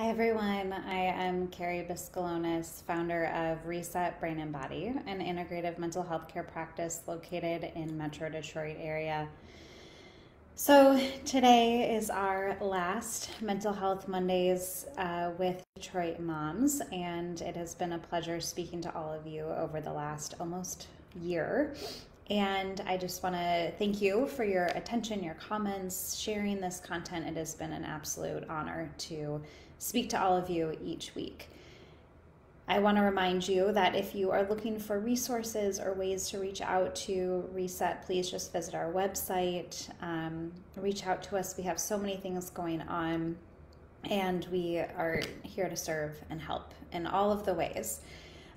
Hi everyone, I am Kerry Biskelonis, founder of Reset Brain and Body, an integrative mental health care practice located in Metro Detroit area. So today is our last Mental Health Mondays with Detroit Moms, and it has been a pleasure speaking to all of you over the last almost year. And I just want to thank you for your attention, your comments, sharing this content. It has been an absolute honor to speak to all of you each week. I want to remind you that if you are looking for resources or ways to reach out to Reset, please just visit our website, reach out to us. We have so many things going on, and we are here to serve and help in all of the ways.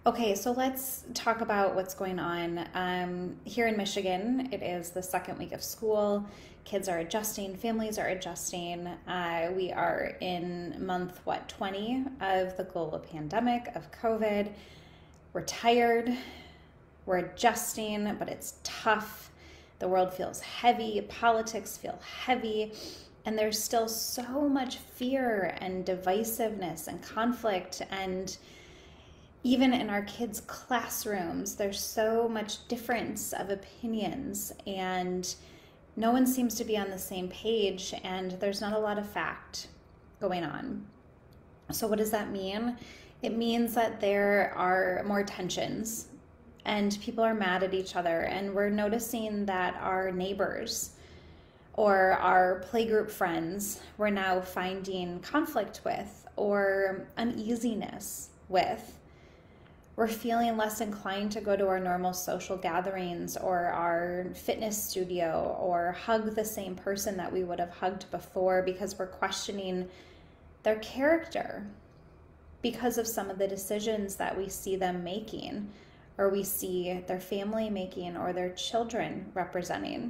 Okay, so let's talk about what's going on. Here in Michigan, it is the second week of school. Kids are adjusting, families are adjusting. We are in month, 20 of the global pandemic of COVID. We're tired, we're adjusting, but it's tough. The world feels heavy, politics feel heavy, and there's still so much fear and divisiveness and conflict, and even in our kids' classrooms, there's so much difference of opinions, and no one seems to be on the same page, and there's not a lot of fact going on. So what does that mean? It means that there are more tensions, and people are mad at each other, and we're noticing that our neighbors or our playgroup friends we're now finding conflict with or uneasiness with. We're feeling less inclined to go to our normal social gatherings or our fitness studio or hug the same person that we would have hugged before, because we're questioning their character because of some of the decisions that we see them making, or we see their family making, or their children representing.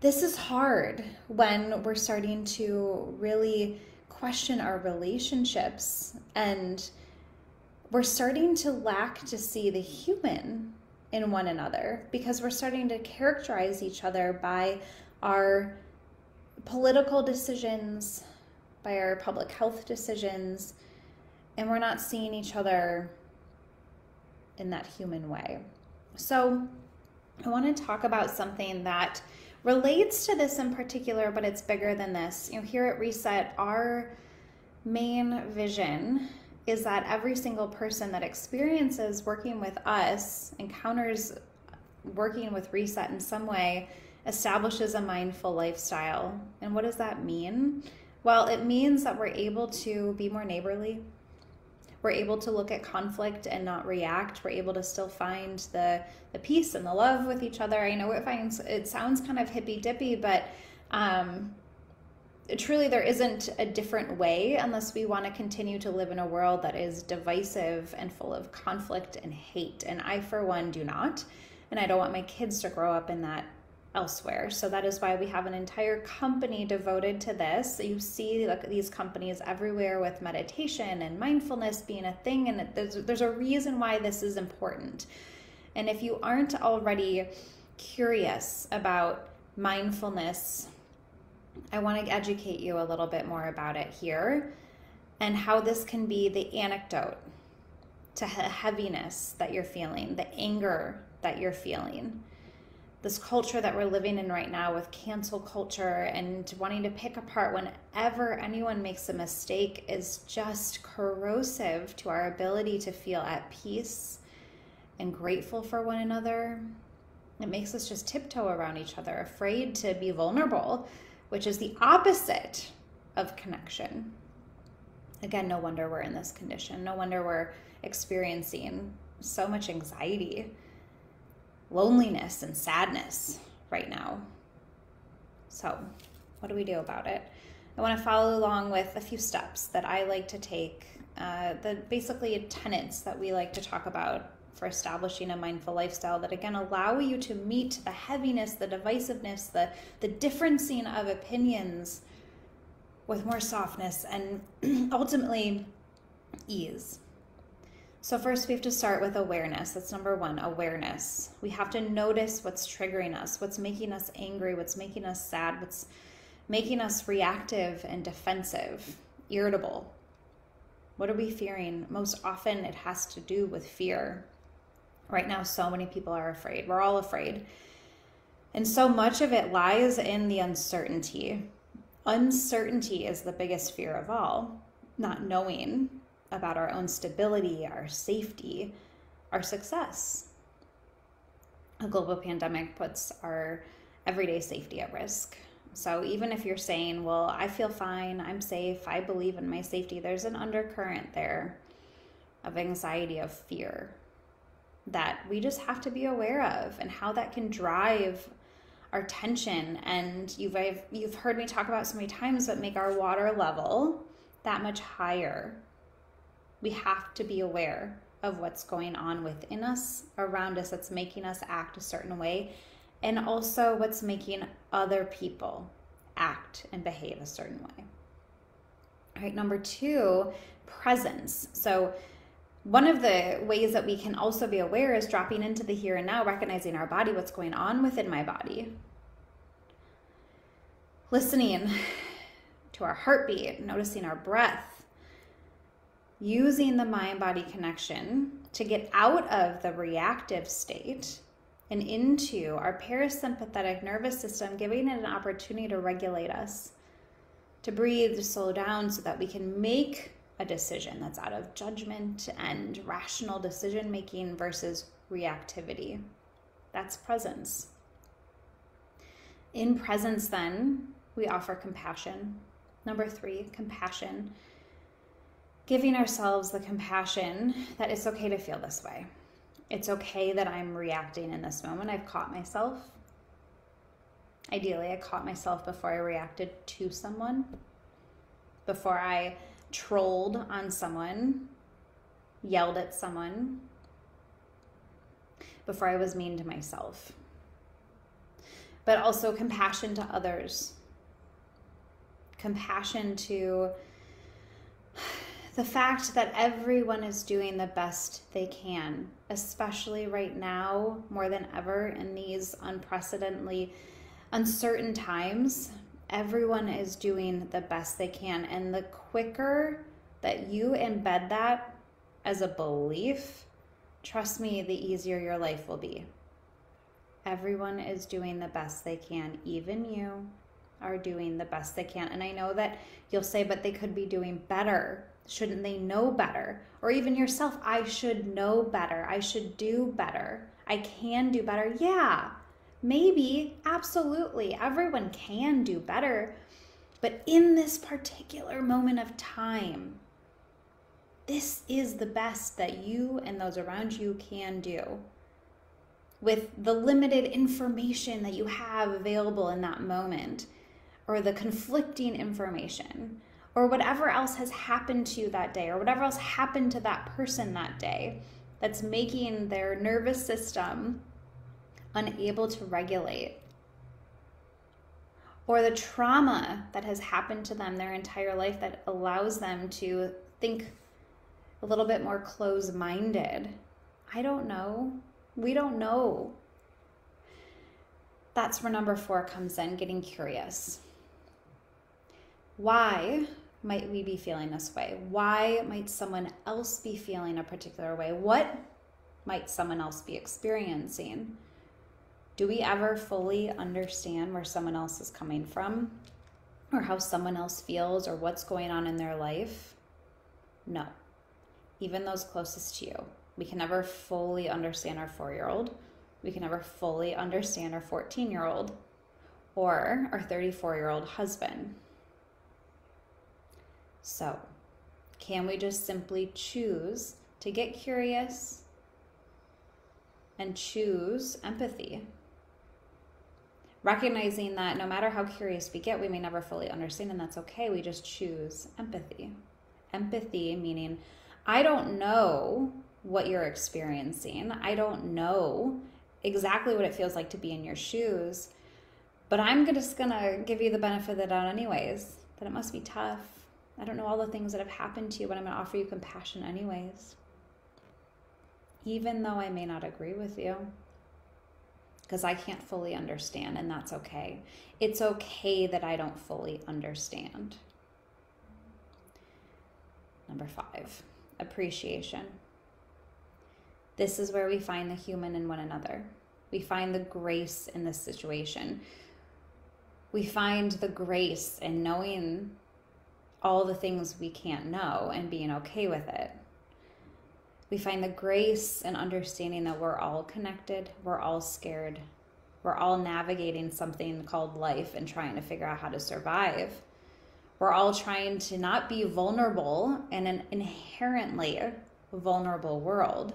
This is hard when we're starting to really question our relationships, and we're starting to lack to see the human in one another, because we're starting to characterize each other by our political decisions, by our public health decisions, and we're not seeing each other in that human way. So I want to talk about something that relates to this in particular, but it's bigger than this. You know, here at Reset, our main vision is that every single person that experiences working with us, encounters working with Reset in some way, establishes a mindful lifestyle. And what does that mean? Well, it means that we're able to be more neighborly. We're able to look at conflict and not react. We're able to still find the peace and the love with each other. I know it sounds kind of hippy-dippy, but truly, there isn't a different way unless we want to continue to live in a world that is divisive and full of conflict and hate. And I, for one, do not. And I don't want my kids to grow up in that elsewhere. So that is why we have an entire company devoted to this. You see these companies everywhere with meditation and mindfulness being a thing. And there's a reason why this is important. And if you aren't already curious about mindfulness, I want to educate you a little bit more about it here, and how this can be the antidote to the heaviness that you're feeling, the anger that you're feeling. This culture that we're living in right now with cancel culture and wanting to pick apart whenever anyone makes a mistake is just corrosive to our ability to feel at peace and grateful for one another. It makes us just tiptoe around each other, afraid to be vulnerable, which is the opposite of connection. Again, no wonder we're in this condition. No wonder we're experiencing so much anxiety, loneliness, and sadness right now. So what do we do about it? I want to follow along with a few steps that I like to take, basically tenets that we like to talk about for establishing a mindful lifestyle that, again, allow you to meet the heaviness, the divisiveness, the differencing of opinions with more softness and ultimately ease. So first, we have to start with awareness. That's number one, awareness. We have to notice what's triggering us, what's making us angry, what's making us sad, what's making us reactive and defensive, irritable. What are we fearing? Most often it has to do with fear. Right now, so many people are afraid. We're all afraid. And so much of it lies in the uncertainty. Uncertainty is the biggest fear of all. Not knowing about our own stability, our safety, our success. A global pandemic puts our everyday safety at risk. So even if you're saying, well, I feel fine, I'm safe, I believe in my safety, there's an undercurrent there of anxiety, of fear that we just have to be aware of, and how that can drive our tension. And you've heard me talk about so many times, but make our water level that much higher. We have to be aware of what's going on within us, around us, that's making us act a certain way, and also what's making other people act and behave a certain way. All right, number two, presence. So one of the ways that we can also be aware is dropping into the here and now, recognizing our body, what's going on within my body. Listening to our heartbeat, noticing our breath, using the mind-body connection to get out of the reactive state and into our parasympathetic nervous system, giving it an opportunity to regulate us, to breathe, to slow down so that we can make a decision that's out of judgment and rational decision-making versus reactivity. That's presence. In presence, then, we offer compassion. Number three, compassion. Giving ourselves the compassion that it's okay to feel this way. It's okay that I'm reacting in this moment. I've caught myself. Ideally, I caught myself before I reacted to someone, before I trolled on someone, yelled at someone, before I was mean to myself. But also compassion to others. Compassion to the fact that everyone is doing the best they can, especially right now, more than ever in these unprecedentedly uncertain times, everyone is doing the best they can. And the quicker that you embed that as a belief, trust me, the easier your life will be. Everyone is doing the best they can, even you are doing the best they can. And I know that you'll say, but they could be doing better. Shouldn't they know better? Or even yourself, I should know better. I should do better. I can do better. Yeah, maybe, absolutely. Everyone can do better. But in this particular moment of time, this is the best that you and those around you can do with the limited information that you have available in that moment, or the conflicting information, or whatever else has happened to you that day, or whatever else happened to that person that day that's making their nervous system unable to regulate, or the trauma that has happened to them their entire life that allows them to think a little bit more closed-minded. I don't know. We don't know. That's where number four comes in, getting curious. Why might we be feeling this way? Why might someone else be feeling a particular way? What might someone else be experiencing? Do we ever fully understand where someone else is coming from, or how someone else feels, or what's going on in their life? No. Even those closest to you. We can never fully understand our 4-year-old. We can never fully understand our 14-year-old or our 34-year-old husband. So, can we just simply choose to get curious and choose empathy? Recognizing that no matter how curious we get, we may never fully understand, and that's okay. We just choose empathy. Empathy meaning, I don't know what you're experiencing. I don't know exactly what it feels like to be in your shoes, but I'm just gonna give you the benefit of the doubt anyways, that it must be tough. I don't know all the things that have happened to you, but I'm going to offer you compassion anyways. Even though I may not agree with you, because I can't fully understand, and that's okay. It's okay that I don't fully understand. Number 5, appreciation. This is where we find the human in one another. We find the grace in this situation. We find the grace in knowing all the things we can't know and being okay with it. We find the grace in understanding that we're all connected, we're all scared, we're all navigating something called life and trying to figure out how to survive. We're all trying to not be vulnerable in an inherently vulnerable world.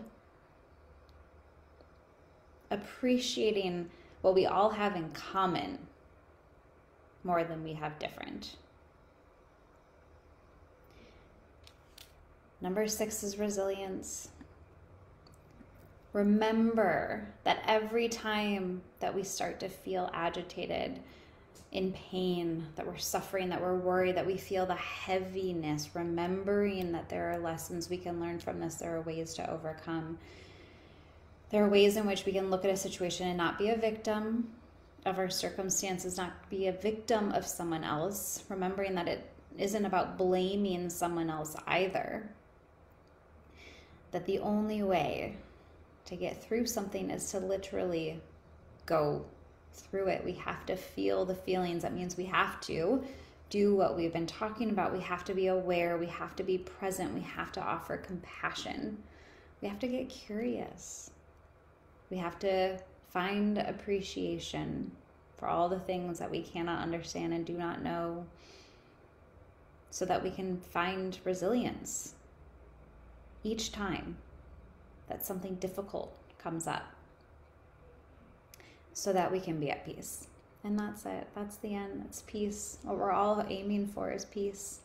Appreciating what we all have in common more than we have different. Number 6 is resilience. Remember that every time that we start to feel agitated, in pain, that we're suffering, that we're worried, that we feel the heaviness, remembering that there are lessons we can learn from this, there are ways to overcome. There are ways in which we can look at a situation and not be a victim of our circumstances, not be a victim of someone else, remembering that it isn't about blaming someone else either. That the only way to get through something is to literally go through it. We have to feel the feelings. That means we have to do what we've been talking about. We have to be aware. We have to be present. We have to offer compassion. We have to get curious. We have to find appreciation for all the things that we cannot understand and do not know, so that we can find resilience each time that something difficult comes up, so that we can be at peace. And that's it. That's the end. That's peace. What we're all aiming for is peace.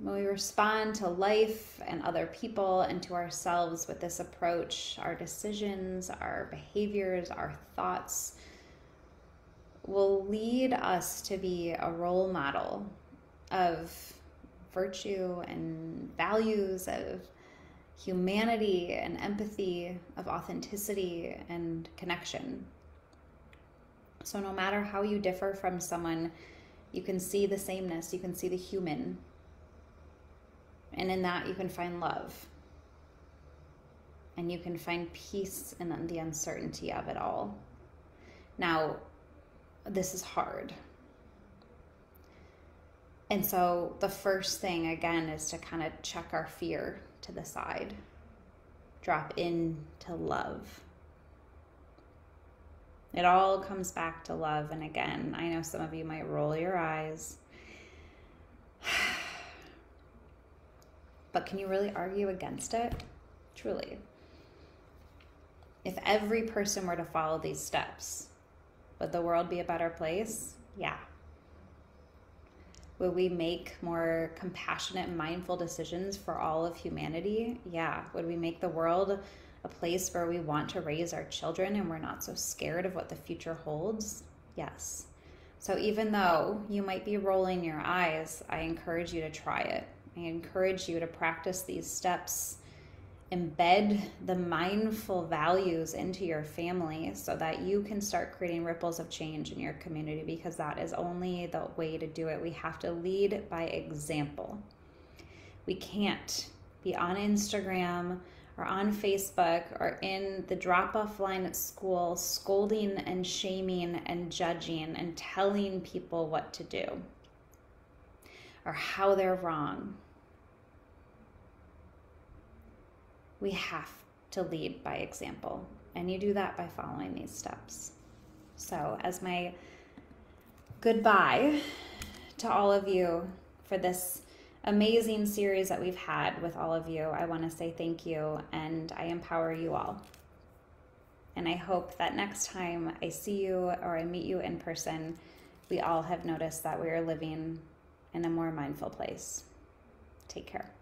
When we respond to life and other people and to ourselves with this approach, our decisions, our behaviors, our thoughts will lead us to be a role model of virtue and values, of humanity and empathy, of authenticity and connection. So no matter how you differ from someone, you can see the sameness, you can see the human, and in that you can find love, and you can find peace in the uncertainty of it all. Now, this is hard. And so the first thing, again, is to kind of check our fear to the side. Drop into love. It all comes back to love. And again, I know some of you might roll your eyes. But can you really argue against it? Truly. If every person were to follow these steps, would the world be a better place? Yeah. Would we make more compassionate, mindful decisions for all of humanity? Yeah. Would we make the world a place where we want to raise our children and we're not so scared of what the future holds? Yes. So even though you might be rolling your eyes, I encourage you to try it. I encourage you to practice these steps. Embed the mindful values into your family so that you can start creating ripples of change in your community, because that is only the way to do it. We have to lead by example. We can't be on Instagram or on Facebook or in the drop-off line at school scolding and shaming and judging and telling people what to do or how they're wrong. We have to lead by example, and you do that by following these steps. So as my goodbye to all of you for this amazing series that we've had with all of you, I want to say thank you, and I empower you all. And I hope that next time I see you or I meet you in person, we all have noticed that we are living in a more mindful place. Take care.